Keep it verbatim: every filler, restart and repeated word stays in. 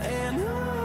And on